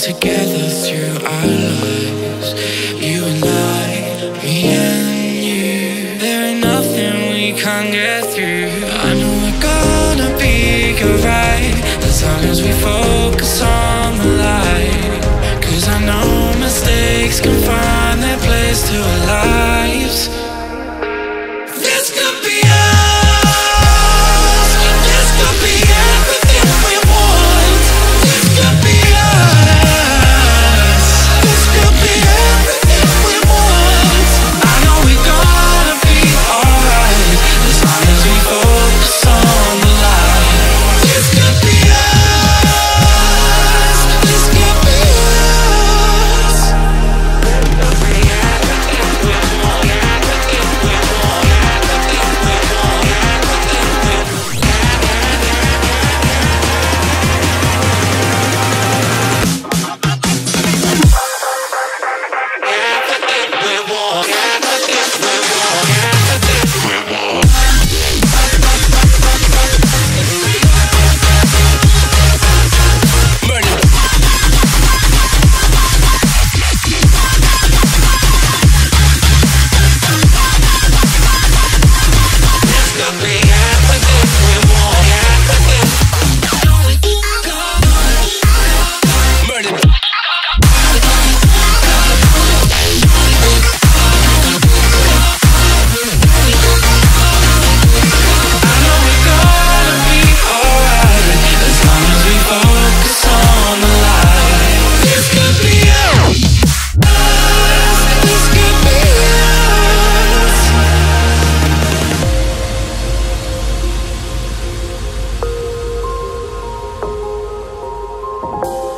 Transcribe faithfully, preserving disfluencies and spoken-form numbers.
Together through our lives, you and I, me and you. There ain't nothing we can't get through. I know we're gonna be alright, as long as we focus on the light. Cause I know mistakes can find their place to our lives. This could be us, this could be everything we want. This could be us. You